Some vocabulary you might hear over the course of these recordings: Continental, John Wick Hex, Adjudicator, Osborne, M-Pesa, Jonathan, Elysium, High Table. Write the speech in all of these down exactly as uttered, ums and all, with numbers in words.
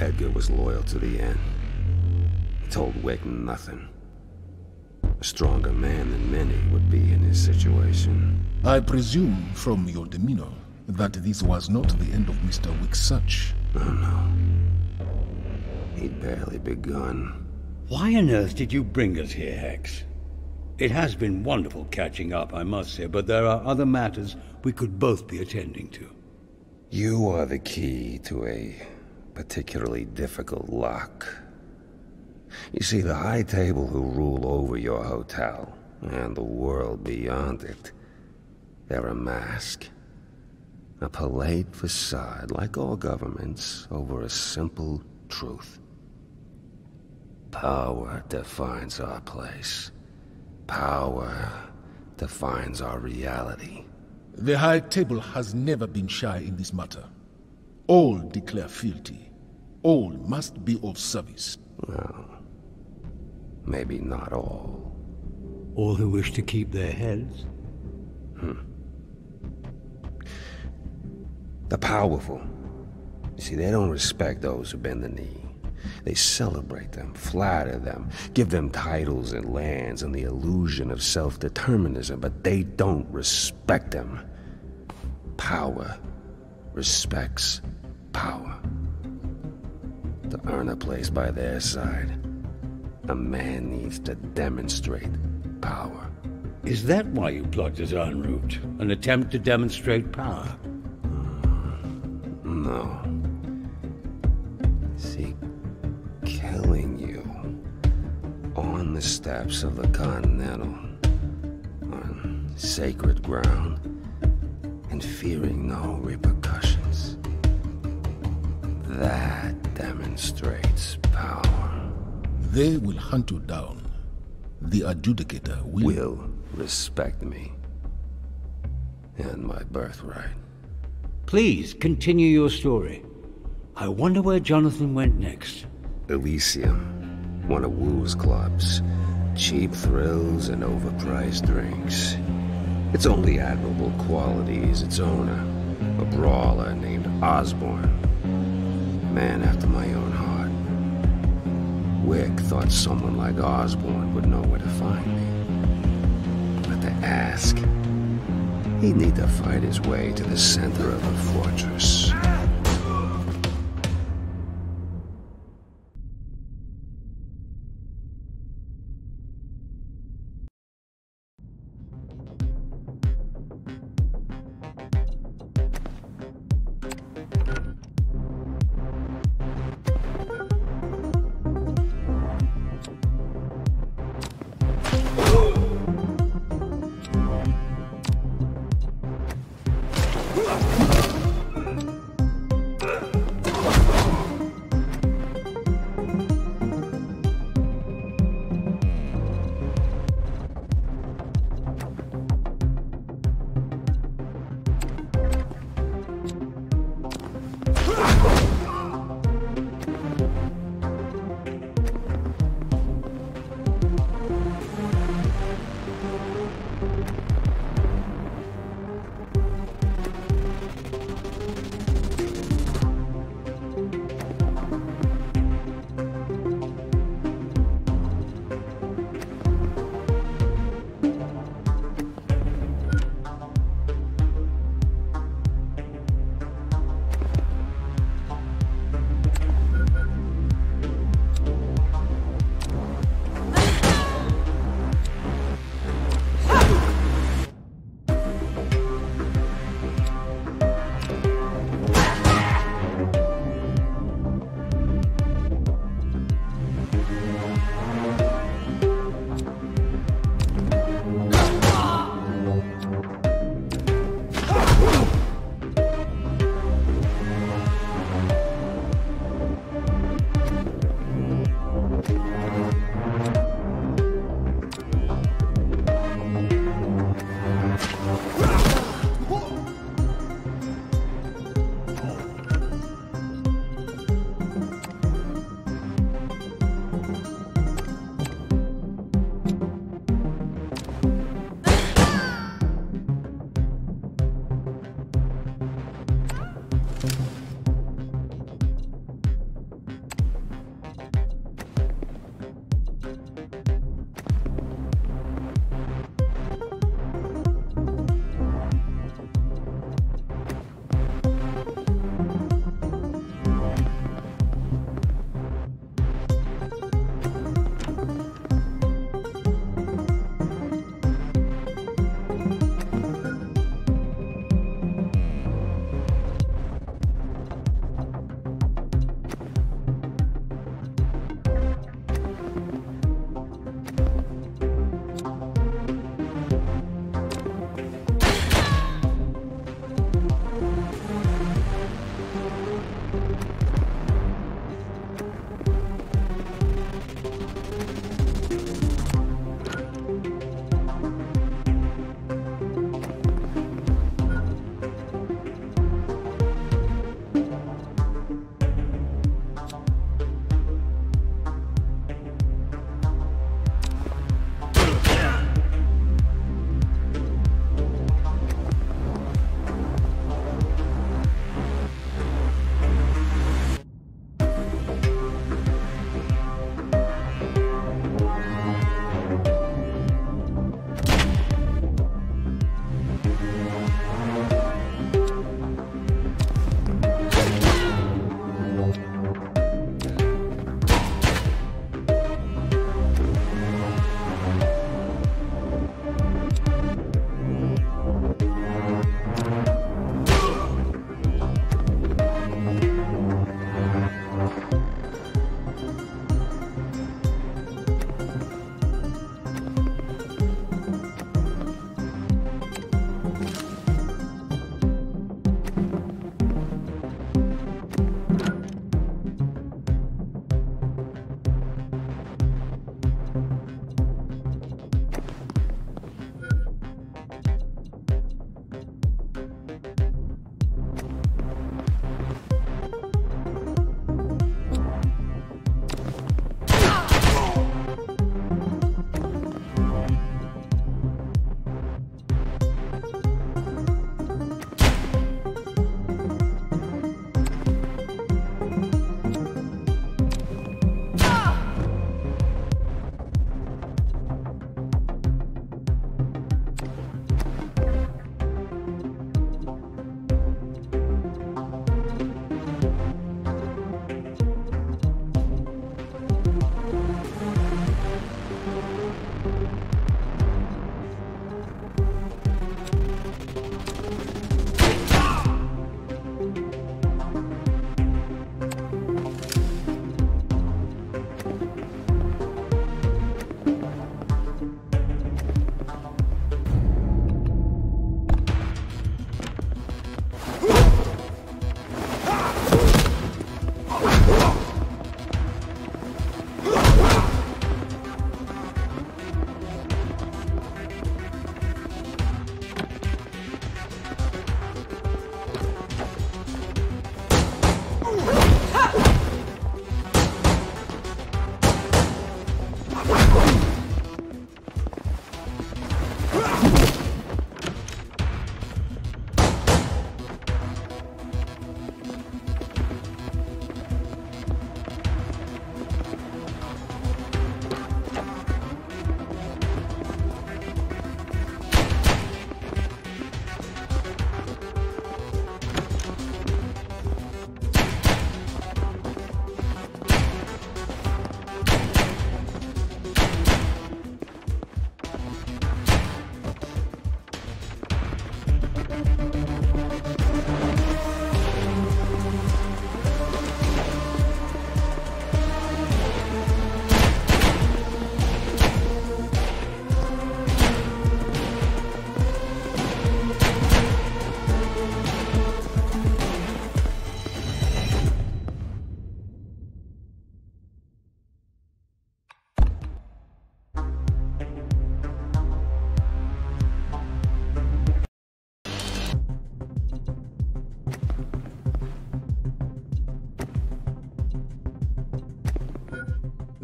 Edgar was loyal to the end. He told Wick nothing. A stronger man than many would be in his situation. I presume from your demeanor that this was not the end of Mister Wick's search. Oh, no. He'd barely begun. Why on earth did you bring us here, Hex? It has been wonderful catching up, I must say, but there are other matters we could both be attending to. You are the key to a particularly difficult lock. You see, the High Table who rule over your hotel, and the world beyond it, they're a mask. A polite facade, like all governments, over a simple truth. Power defines our place. Power defines our reality. The High Table has never been shy in this matter. All declare fealty. All must be of service. Well, maybe not all. All who wish to keep their heads? Hmm. The powerful. You see, they don't respect those who bend the knee. They celebrate them, flatter them, give them titles and lands and the illusion of self-determinism, but they don't respect them. Power respects power. To earn a place by their side, a man needs to demonstrate power. Is that why you plugged us en route? An attempt to demonstrate power? Mm, no. See, killing you on the steps of the Continental, on sacred ground, and fearing no repercussions. That demonstrates power. They will hunt you down. The Adjudicator will... will respect me. And my birthright. Please, continue your story. I wonder where Jonathan went next. Elysium. One of Wu's clubs. Cheap thrills and overpriced drinks. Its only admirable quality is its owner, a brawler named Osborne. Man after my own heart. Wick thought someone like Osborne would know where to find me. But to ask, he'd need to fight his way to the center of the fortress.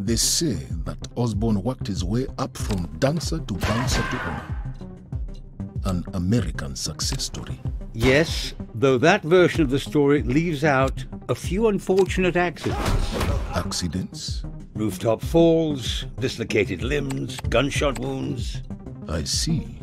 They say that Osborne worked his way up from dancer to bouncer to honor. An American success story. Yes, though that version of the story leaves out a few unfortunate accidents. Accidents? Rooftop falls, dislocated limbs, gunshot wounds. I see.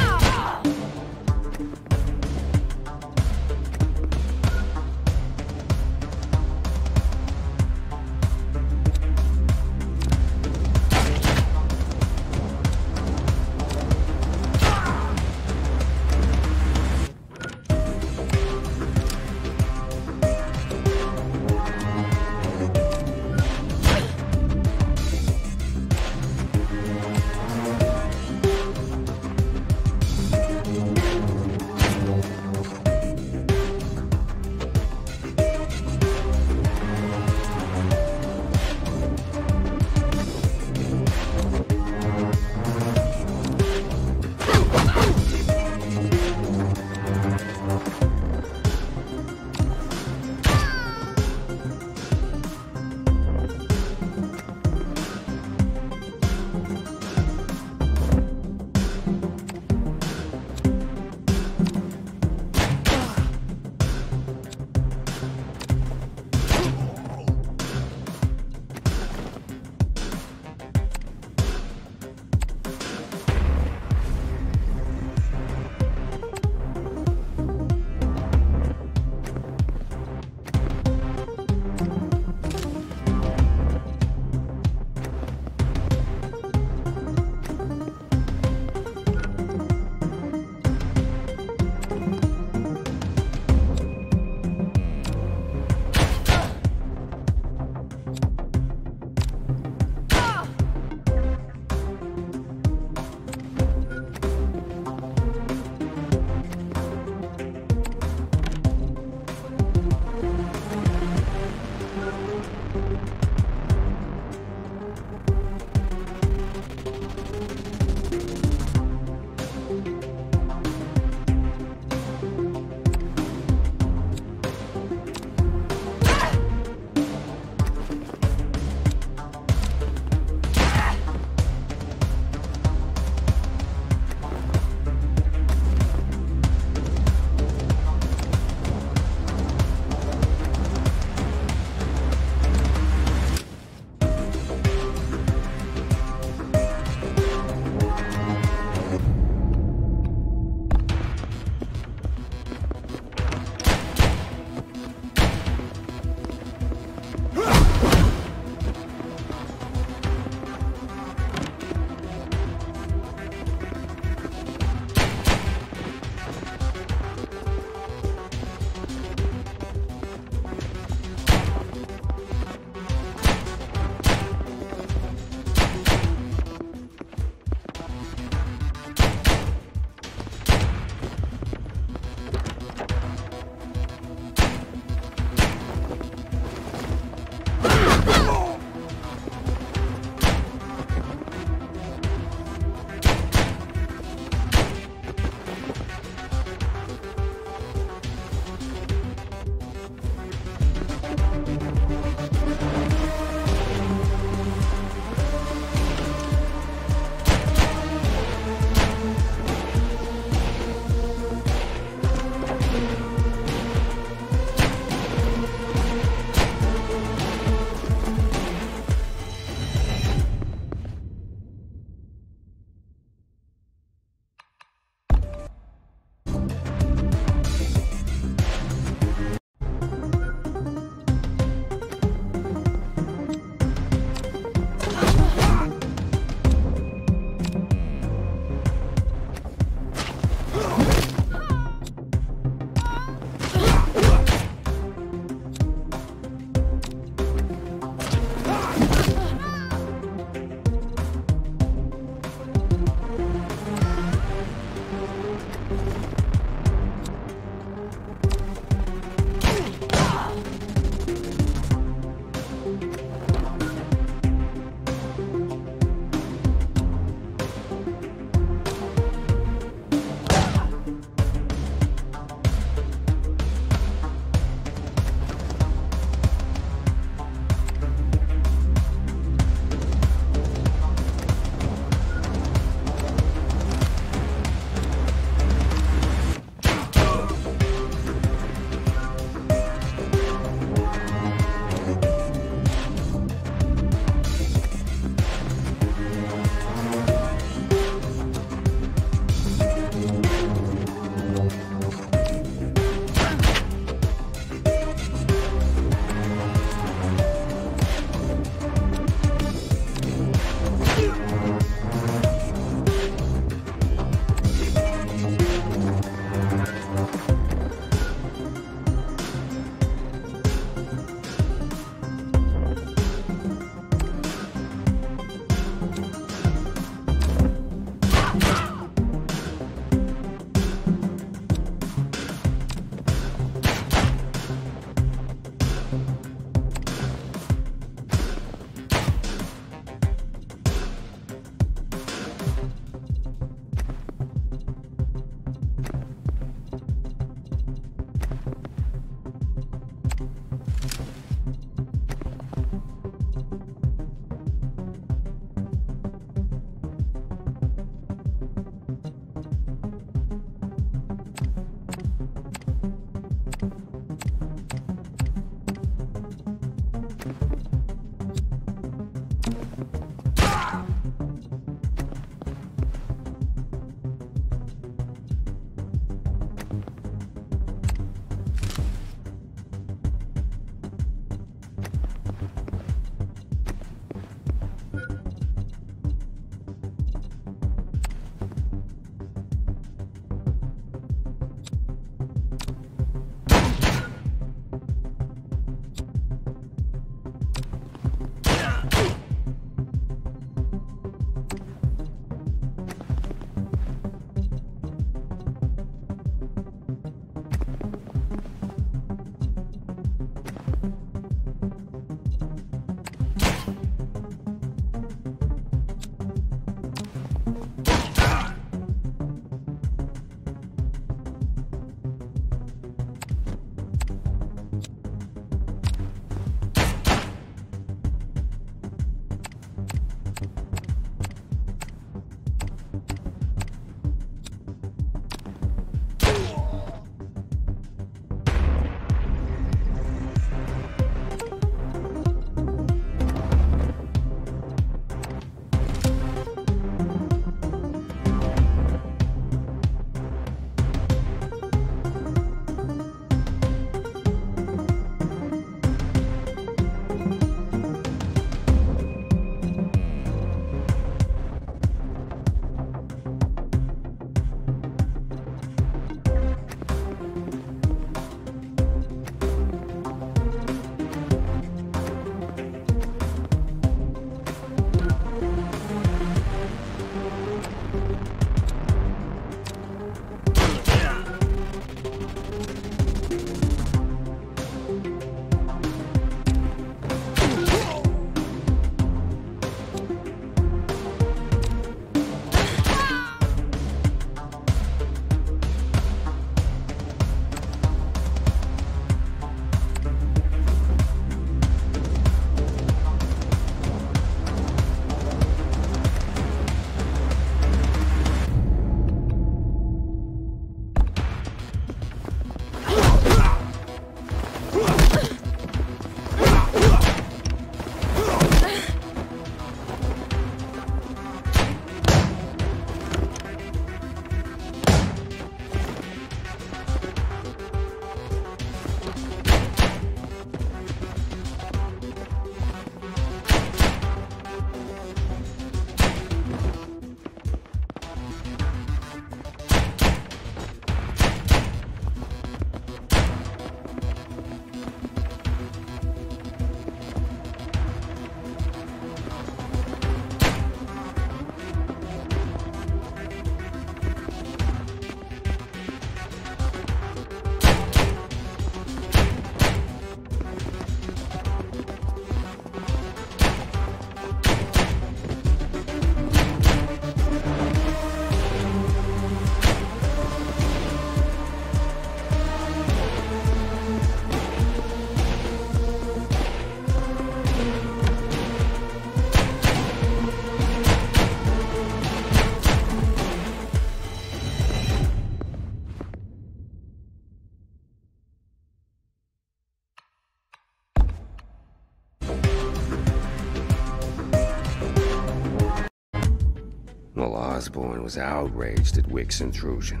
Osborne was outraged at Wick's intrusion.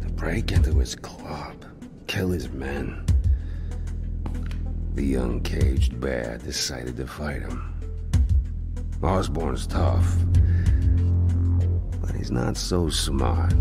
To break into his club, kill his men. The uncaged bear decided to fight him. Osborne's tough, but he's not so smart.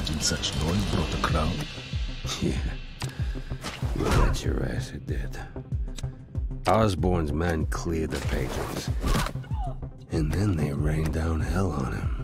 imagine such noise brought a crowd? Yeah. You bet your ass it did. Osborne's men cleared the patrons. And then they rained down hell on him.